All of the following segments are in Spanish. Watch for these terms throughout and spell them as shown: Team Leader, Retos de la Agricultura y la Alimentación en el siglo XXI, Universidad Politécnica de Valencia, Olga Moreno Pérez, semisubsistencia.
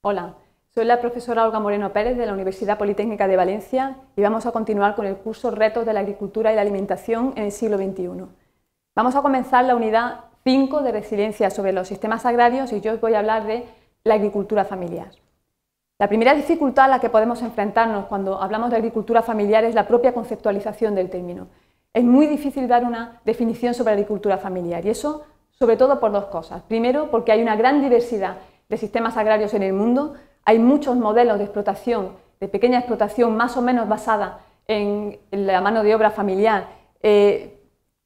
Hola, soy la profesora Olga Moreno Pérez de la Universidad Politécnica de Valencia y vamos a continuar con el curso Retos de la Agricultura y la Alimentación en el siglo XXI. Vamos a comenzar la unidad 5 de Resiliencia sobre los sistemas agrarios y yo os voy a hablar de la agricultura familiar. La primera dificultad a la que podemos enfrentarnos cuando hablamos de agricultura familiar es la propia conceptualización del término. Es muy difícil dar una definición sobre agricultura familiar y eso sobre todo por dos cosas. Primero, porque hay una gran diversidad de sistemas agrarios en el mundo, hay muchos modelos de explotación, de pequeña explotación más o menos basada en la mano de obra familiar,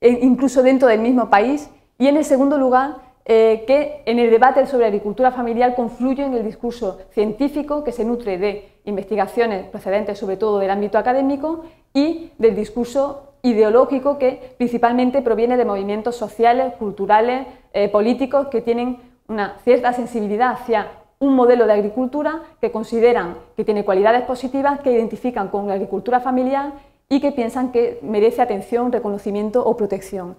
incluso dentro del mismo país, y en el segundo lugar, que en el debate sobre agricultura familiar confluyen el discurso científico que se nutre de investigaciones procedentes sobre todo del ámbito académico y del discurso ideológico que principalmente proviene de movimientos sociales, culturales, políticos que tienen una cierta sensibilidad hacia un modelo de agricultura que consideran que tiene cualidades positivas, que identifican con la agricultura familiar y que piensan que merece atención, reconocimiento o protección.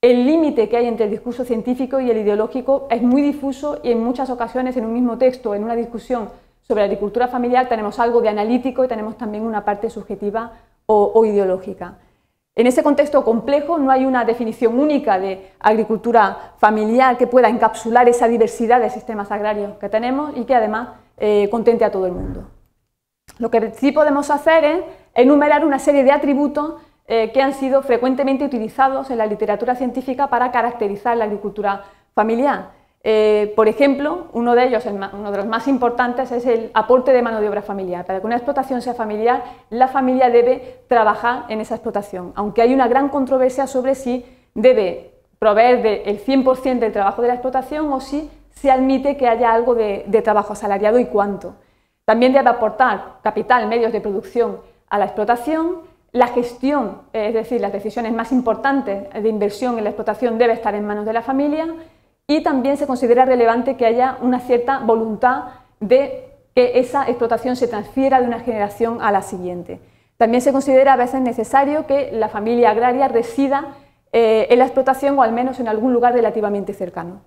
El límite que hay entre el discurso científico y el ideológico es muy difuso y en muchas ocasiones en un mismo texto, en una discusión sobre la agricultura familiar, tenemos algo de analítico y tenemos también una parte subjetiva o ideológica. En ese contexto complejo no hay una definición única de agricultura familiar que pueda encapsular esa diversidad de sistemas agrarios que tenemos y que además contente a todo el mundo. Lo que sí podemos hacer es enumerar una serie de atributos que han sido frecuentemente utilizados en la literatura científica para caracterizar la agricultura familiar. Por ejemplo, uno de ellos, uno de los más importantes, es el aporte de mano de obra familiar. Para que una explotación sea familiar, la familia debe trabajar en esa explotación, aunque hay una gran controversia sobre si debe proveer del 100% del trabajo de la explotación o si se admite que haya algo de trabajo asalariado y cuánto. También debe aportar capital, medios de producción a la explotación. La gestión, es decir, las decisiones más importantes de inversión en la explotación debe estar en manos de la familia y también se considera relevante que haya una cierta voluntad de que esa explotación se transfiera de una generación a la siguiente. También se considera a veces necesario que la familia agraria resida en la explotación o al menos en algún lugar relativamente cercano.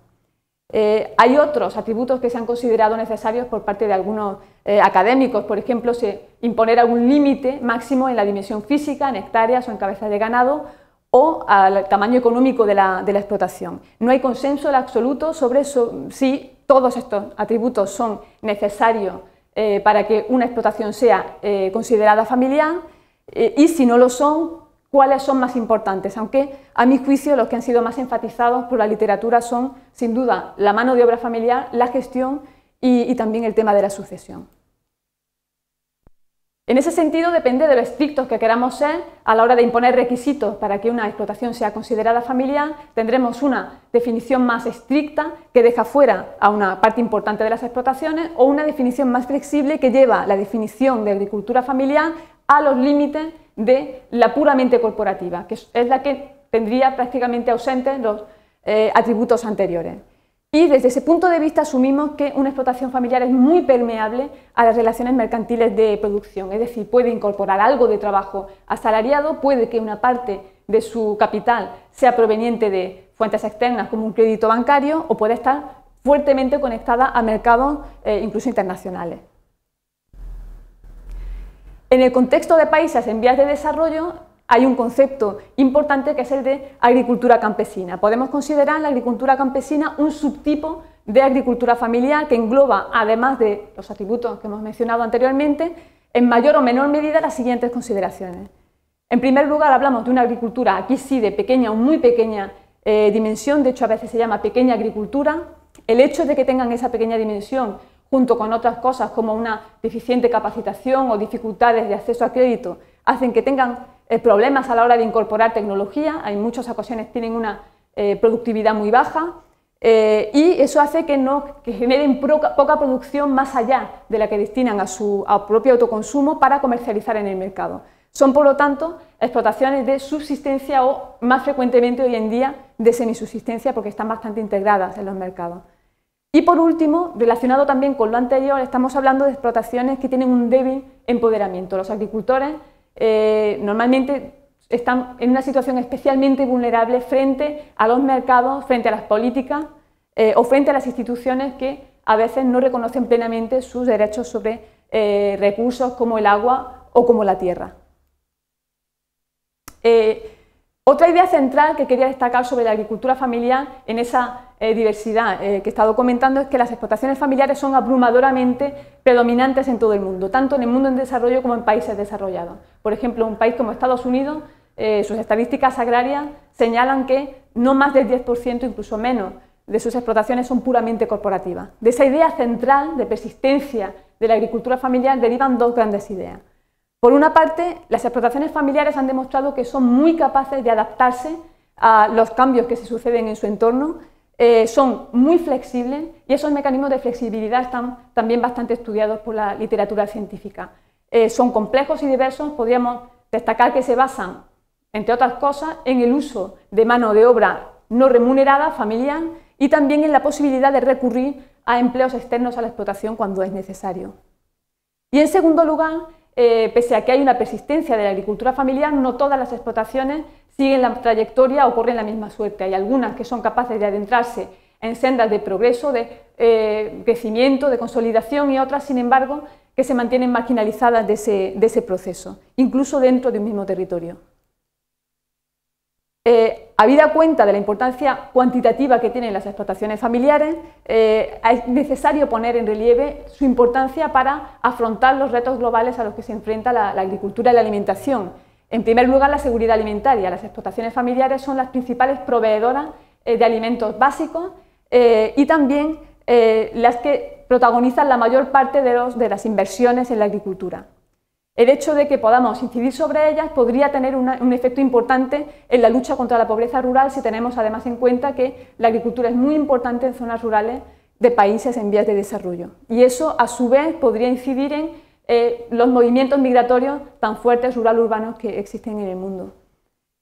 Hay otros atributos que se han considerado necesarios por parte de algunos académicos, por ejemplo, imponer algún límite máximo en la dimensión física, en hectáreas o en cabezas de ganado, o al tamaño económico de la explotación. No hay consenso en absoluto sobre si todos estos atributos son necesarios para que una explotación sea considerada familiar y si no lo son, cuáles son más importantes, aunque a mi juicio los que han sido más enfatizados por la literatura son, sin duda, la mano de obra familiar, la gestión y también el tema de la sucesión. En ese sentido, depende de lo estrictos que queramos ser a la hora de imponer requisitos para que una explotación sea considerada familiar, tendremos una definición más estricta que deja fuera a una parte importante de las explotaciones o una definición más flexible que lleva la definición de agricultura familiar a los límites de la puramente corporativa, que es la que tendría prácticamente ausentes los atributos anteriores. Y desde ese punto de vista asumimos que una explotación familiar es muy permeable a las relaciones mercantiles de producción, es decir, puede incorporar algo de trabajo asalariado, puede que una parte de su capital sea proveniente de fuentes externas como un crédito bancario o puede estar fuertemente conectada a mercados incluso internacionales. En el contexto de países en vías de desarrollo hay un concepto importante que es el de agricultura campesina. Podemos considerar la agricultura campesina un subtipo de agricultura familiar que engloba, además de los atributos que hemos mencionado anteriormente, en mayor o menor medida las siguientes consideraciones. En primer lugar, hablamos de una agricultura, aquí sí, de pequeña o muy pequeña dimensión, de hecho a veces se llama pequeña agricultura. El hecho de que tengan esa pequeña dimensión junto con otras cosas como una deficiente capacitación o dificultades de acceso a crédito, hacen que tengan problemas a la hora de incorporar tecnología, en muchas ocasiones tienen una productividad muy baja y eso hace que generen poca producción más allá de la que destinan a su propio autoconsumo para comercializar en el mercado. Son, por lo tanto, explotaciones de subsistencia o, más frecuentemente hoy en día, de semisusistencia porque están bastante integradas en los mercados. Y por último, relacionado también con lo anterior, estamos hablando de explotaciones que tienen un débil empoderamiento. Los agricultores normalmente están en una situación especialmente vulnerable frente a los mercados, frente a las políticas o frente a las instituciones que a veces no reconocen plenamente sus derechos sobre recursos como el agua o como la tierra. Otra idea central que quería destacar sobre la agricultura familiar en esa diversidad que he estado comentando es que las explotaciones familiares son abrumadoramente predominantes en todo el mundo, tanto en el mundo en desarrollo como en países desarrollados. Por ejemplo, un país como Estados Unidos, sus estadísticas agrarias señalan que no más del 10%, incluso menos, de sus explotaciones son puramente corporativas. De esa idea central de persistencia de la agricultura familiar derivan dos grandes ideas. Por una parte, las explotaciones familiares han demostrado que son muy capaces de adaptarse a los cambios que se suceden en su entorno, son muy flexibles y esos mecanismos de flexibilidad están también bastante estudiados por la literatura científica. Son complejos y diversos, podríamos destacar que se basan, entre otras cosas, en el uso de mano de obra no remunerada, familiar, y también en la posibilidad de recurrir a empleos externos a la explotación cuando es necesario. Y en segundo lugar, pese a que hay una persistencia de la agricultura familiar, no todas las explotaciones siguen la trayectoria o corren la misma suerte. Hay algunas que son capaces de adentrarse en sendas de progreso, de crecimiento, de consolidación y otras, sin embargo, que se mantienen marginalizadas de ese proceso, incluso dentro de un mismo territorio. Habida cuenta de la importancia cuantitativa que tienen las explotaciones familiares, es necesario poner en relieve su importancia para afrontar los retos globales a los que se enfrenta la agricultura y la alimentación. En primer lugar, la seguridad alimentaria. Las explotaciones familiares son las principales proveedoras de alimentos básicos y también las que protagonizan la mayor parte de las inversiones en la agricultura. El hecho de que podamos incidir sobre ellas podría tener un efecto importante en la lucha contra la pobreza rural si tenemos además en cuenta que la agricultura es muy importante en zonas rurales de países en vías de desarrollo. Y eso a su vez podría incidir en los movimientos migratorios tan fuertes rural-urbanos que existen en el mundo.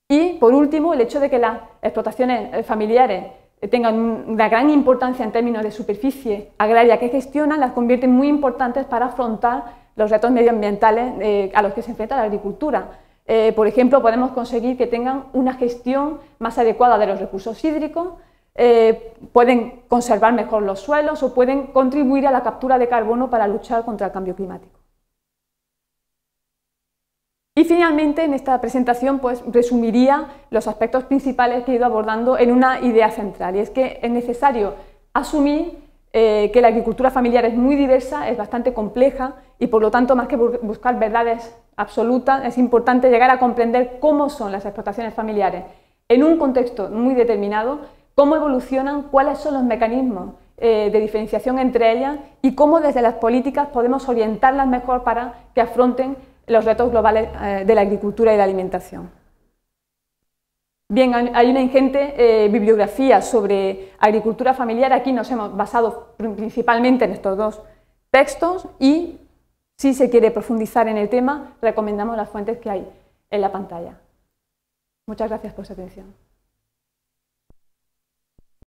Y por último, el hecho de que las explotaciones familiares tengan una gran importancia en términos de superficie agraria que gestionan, las convierten muy importantes para afrontar los retos medioambientales a los que se enfrenta la agricultura. Por ejemplo, podemos conseguir que tengan una gestión más adecuada de los recursos hídricos, pueden conservar mejor los suelos o pueden contribuir a la captura de carbono para luchar contra el cambio climático. Y finalmente, en esta presentación pues, resumiría los aspectos principales que he ido abordando en una idea central, y es que es necesario asumir que la agricultura familiar es muy diversa, es bastante compleja y por lo tanto más que buscar verdades absolutas es importante llegar a comprender cómo son las explotaciones familiares en un contexto muy determinado, cómo evolucionan, cuáles son los mecanismos de diferenciación entre ellas y cómo desde las políticas podemos orientarlas mejor para que afronten los retos globales de la agricultura y la alimentación. Bien, hay una ingente bibliografía sobre agricultura familiar, aquí nos hemos basado principalmente en estos dos textos y si se quiere profundizar en el tema, recomendamos las fuentes que hay en la pantalla. Muchas gracias por su atención.